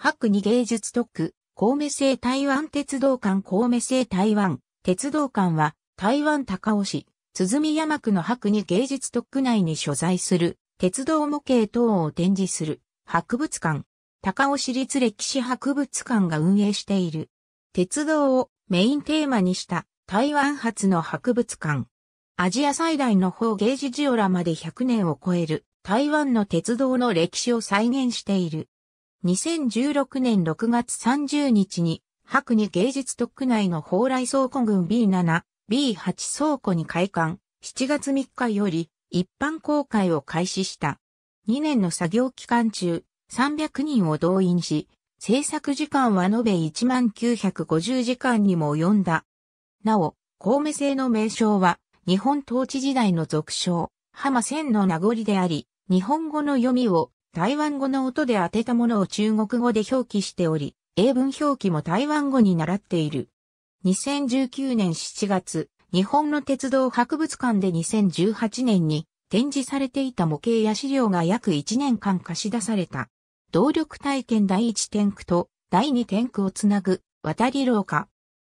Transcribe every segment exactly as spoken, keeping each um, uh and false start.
白二芸術特区、神戸製台湾鉄道館神戸製台湾鉄道館は、台湾高雄市、鼓山区の白二芸術特区内に所在する、鉄道模型等を展示する、博物館。高雄市立歴史博物館が運営している。鉄道をメインテーマにした、台湾発の博物館。アジア最大の方ゲージジオラマでひゃくねんを超える、台湾の鉄道の歴史を再現している。にせんじゅうろくねんろくがつさんじゅうにちに、白二芸術特区内の蓬莱倉庫群 ビーなな、ビーはち 倉庫に開館、しちがつみっかより一般公開を開始した。にねんの作業期間中、さんびゃくにんを動員し、制作時間は延べ いちまんきゅうひゃくごじゅうじかんにも及んだ。なお、神戸製の名称は、日本統治時代の俗称、浜千の名残であり、日本語の読みを、台湾語の音で当てたものを中国語で表記しており、英文表記も台湾語に習っている。にせんじゅうきゅうねんしちがつ、日本の鉄道博物館でにせんじゅうはちねんに展示されていた模型や資料が約いちねんかん貸し出された。動力体験だいいちてんくとだいにてんくをつなぐ渡り廊下。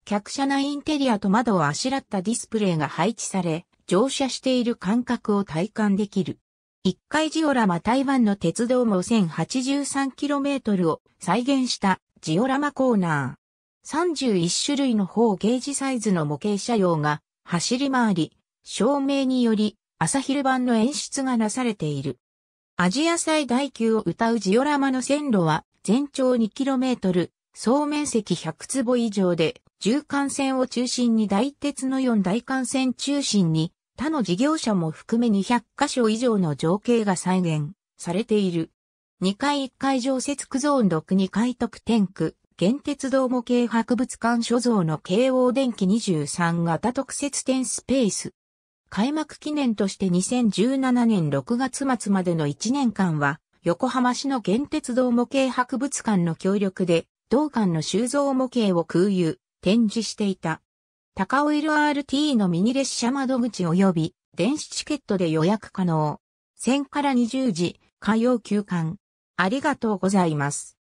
客車内インテリアと窓をあしらったディスプレイが配置され、乗車している感覚を体感できる。いっかいジオラマ台湾の鉄道網 せんはちじゅうさんキロメートル を再現したジオラマコーナー。さんじゅういっしゅるいの方ゲージサイズの模型車両が走り回り、照明により朝昼晩の演出がなされている。アジア最大級を謳うジオラマの線路は全長 にキロメートル、総面積ひゃくつぼ以上で、縦貫線を中心に大鉄のよんだいかんせん中心に、他の事業者も含めにひゃっかしょ以上の情景が再現されている。にかいいっかい常設区ゾーンろく にかい特典区、原鉄道模型博物館所蔵の京王電機にじゅうさんがた特設展スペース。開幕記念としてにせんじゅうななねんろくがつまつまでのいちねんかんは、横浜市の原鉄道模型博物館の協力で、同館の収蔵模型を空輸、展示していた。高尾 エルアールティー のミニ列車窓口及び電子チケットで予約可能。せんからにじゅうじ、火曜休館。ありがとうございます。